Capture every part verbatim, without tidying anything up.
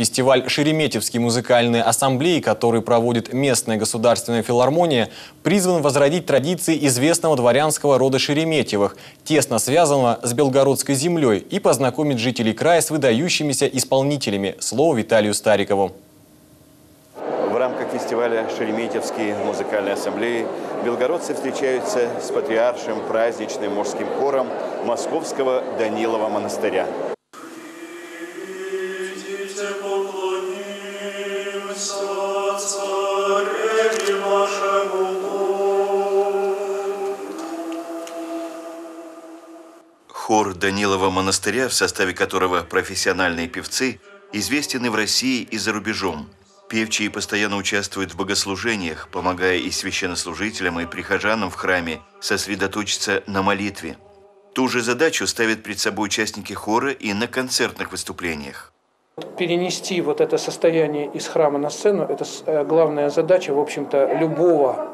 Фестиваль «Шереметевские музыкальные ассамблеи», который проводит местная государственная филармония, призван возродить традиции известного дворянского рода Шереметьевых, тесно связанного с белгородской землей, и познакомить жителей края с выдающимися исполнителями. Слово Виталию Старикову. В рамках фестиваля «Шереметьевские музыкальные ассамблеи» белгородцы встречаются с патриаршим праздничным мужским хором Московского Данилова монастыря. Хор Данилова монастыря, в составе которого профессиональные певцы, известны в России и за рубежом. Певчие постоянно участвуют в богослужениях, помогая и священнослужителям, и прихожанам в храме сосредоточиться на молитве. Ту же задачу ставят перед собой участники хора и на концертных выступлениях. Перенести вот это состояние из храма на сцену – это главная задача, в общем-то, любого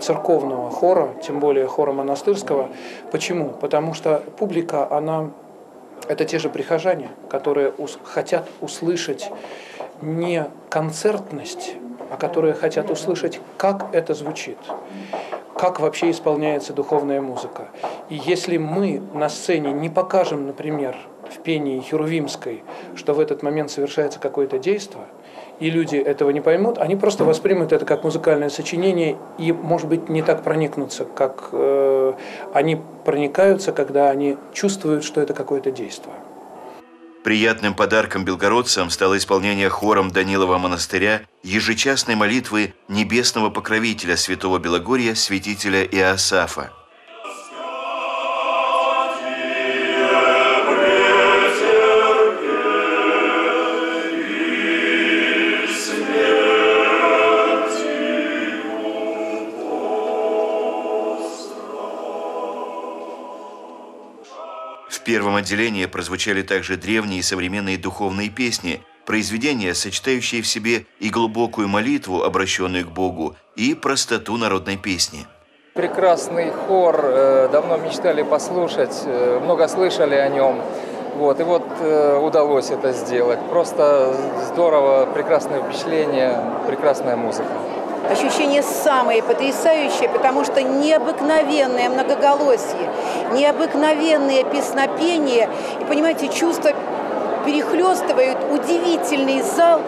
церковного хора, тем более хора монастырского. Почему? Потому что публика, она – это те же прихожане, которые хотят услышать не концертность, а которые хотят услышать, как это звучит, как вообще исполняется духовная музыка. И если мы на сцене не покажем, например, в пении Херувимской, что в этот момент совершается какое-то действие, и люди этого не поймут, они просто воспримут это как музыкальное сочинение и, может быть, не так проникнутся, как э, они проникаются, когда они чувствуют, что это какое-то действие. Приятным подарком белгородцам стало исполнение хором Данилова монастыря ежечасной молитвы небесного покровителя святого Белогорья, святителя Иоасафа. В первом отделении прозвучали также древние и современные духовные песни, произведения, сочетающие в себе и глубокую молитву, обращенную к Богу, и простоту народной песни. Прекрасный хор, давно мечтали послушать, много слышали о нем, вот, и вот удалось это сделать. Просто здорово, прекрасное впечатление, прекрасная музыка. Ощущение самое потрясающее, потому что необыкновенное многоголосие, необыкновенное песнопение. И, понимаете, чувства перехлестывают удивительный зал.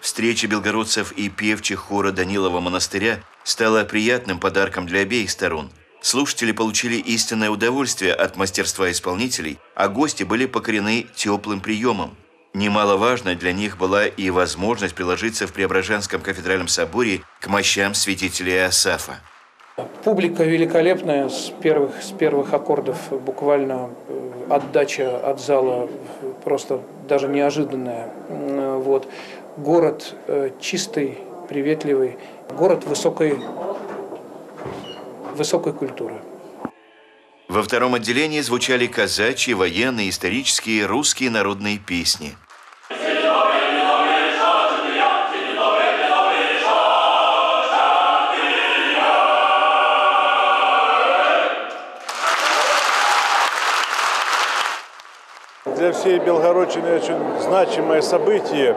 Встреча белгородцев и певчих хора Данилова монастыря стала приятным подарком для обеих сторон. Слушатели получили истинное удовольствие от мастерства исполнителей, а гости были покорены теплым приемом. Немаловажно для них была и возможность приложиться в Преображенском кафедральном соборе к мощам святителя Асафа. Публика великолепная, с первых, с первых аккордов буквально отдача от зала просто даже неожиданная. Вот. Город чистый, приветливый, город высокой, высокой культуры. Во втором отделении звучали казачьи, военные, исторические, русские народные песни. Для всей Белгородчины очень значимое событие,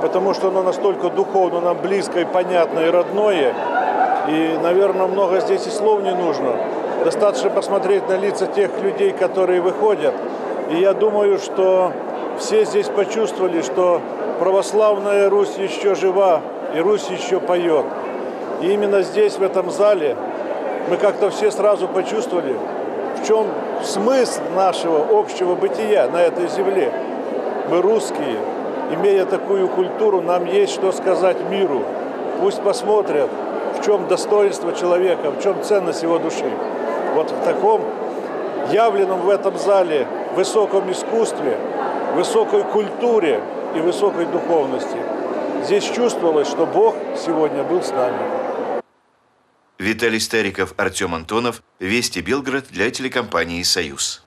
потому что оно настолько духовно нам близко и понятно, и родное. И, наверное, много здесь и слов не нужно. Достаточно посмотреть на лица тех людей, которые выходят. И я думаю, что все здесь почувствовали, что православная Русь еще жива, и Русь еще поет. И именно здесь, в этом зале, мы как-то все сразу почувствовали, в чем смысл нашего общего бытия на этой земле. Мы русские, имея такую культуру, нам есть что сказать миру. Пусть посмотрят, в чем достоинство человека, в чем ценность его души. Вот в таком явленном в этом зале высоком искусстве, высокой культуре и высокой духовности здесь чувствовалось, что Бог сегодня был с нами. Виталий Стариков, Артем Антонов. Вести Белгород для телекомпании «Союз».